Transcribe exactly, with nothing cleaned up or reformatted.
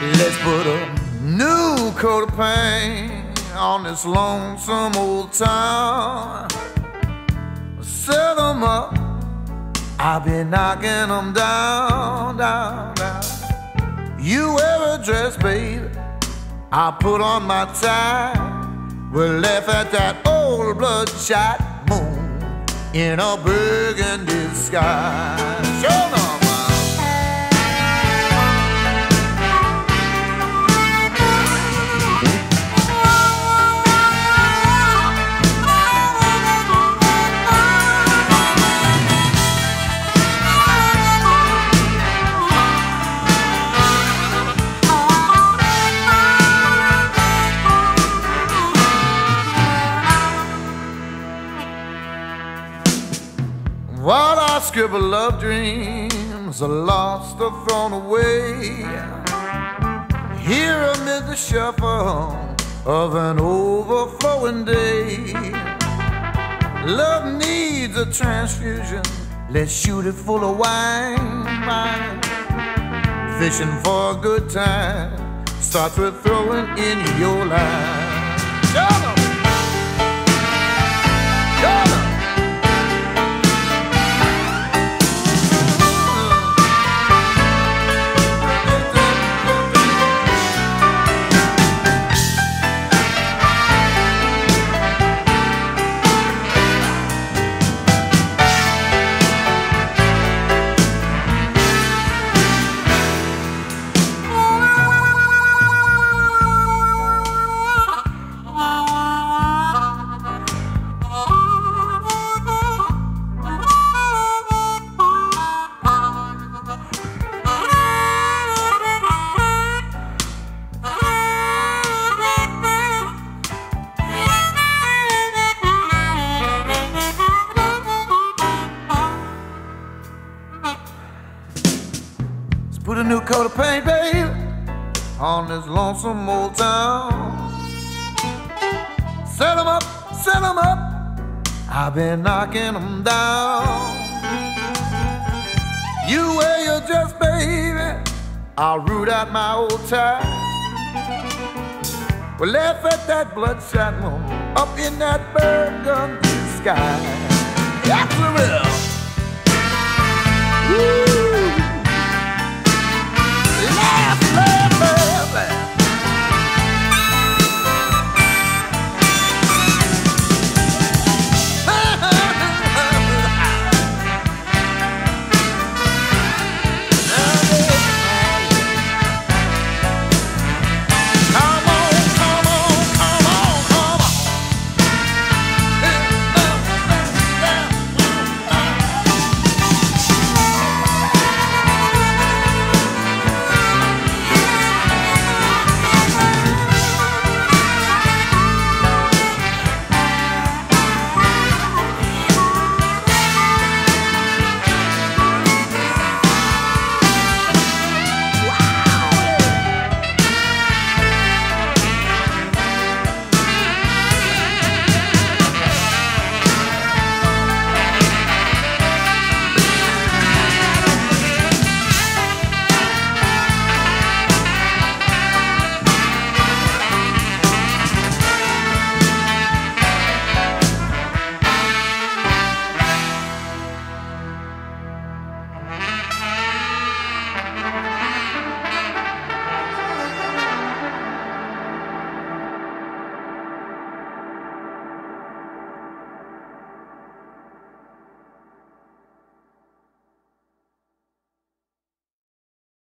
Let's put a new coat of paint on this lonesome old town. Set them up, I'll be knocking them down, down, down. You wear a dress, baby, I'll put on my tie. We'll laugh at that old bloodshot moon in a burgundy sky. Show them. While I scribble love dreams are lost or thrown away, here amid the shuffle of an overflowing day, love needs a transfusion. Let's shoot it full of wine, wine. Fishing for a good time starts with throwing in your line. Shut up. Put a new coat of paint, baby, on this lonesome old town. Set them up, set them up, I've been knocking them down. You wear your dress, baby, I'll root out my old tie. We'll laugh at that bloodshot moon up in that burgundy sky. That's the real.